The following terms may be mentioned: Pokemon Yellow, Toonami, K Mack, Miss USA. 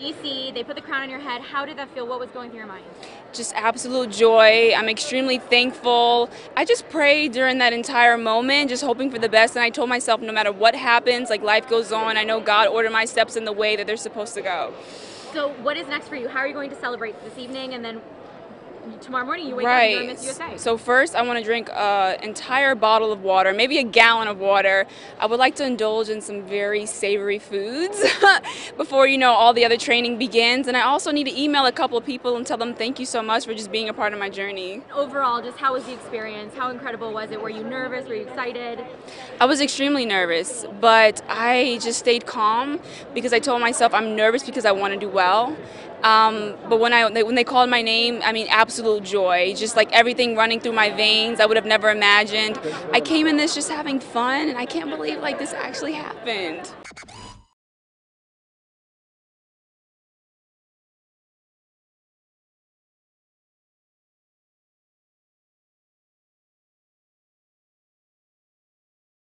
DC, they put the crown on your head. How did that feel? What was going through your mind? Just absolute joy. I'm extremely thankful. I just prayed during that entire moment, just hoping for the best. And I told myself, no matter what happens, like, life goes on. I know God ordered my steps in the way that they're supposed to go. So what is next for you? How are you going to celebrate this evening? And then tomorrow morning you wake up and you're Miss USA. So first I want to drink an entire bottle of water, maybe a gallon of water. I would like to indulge in some very savory foods before, you know, all the other training begins. And I also need to email a couple of people and tell them thank you so much for just being a part of my journey. Overall, just how was the experience? How incredible was it? Were you nervous? Were you excited? I was extremely nervous, but I just stayed calm because I told myself I'm nervous because I want to do well. But when they called my name, I mean, absolute joy, just like everything running through my veins. I would have never imagined. I came in this just having fun, and I can't believe, like, this actually happened.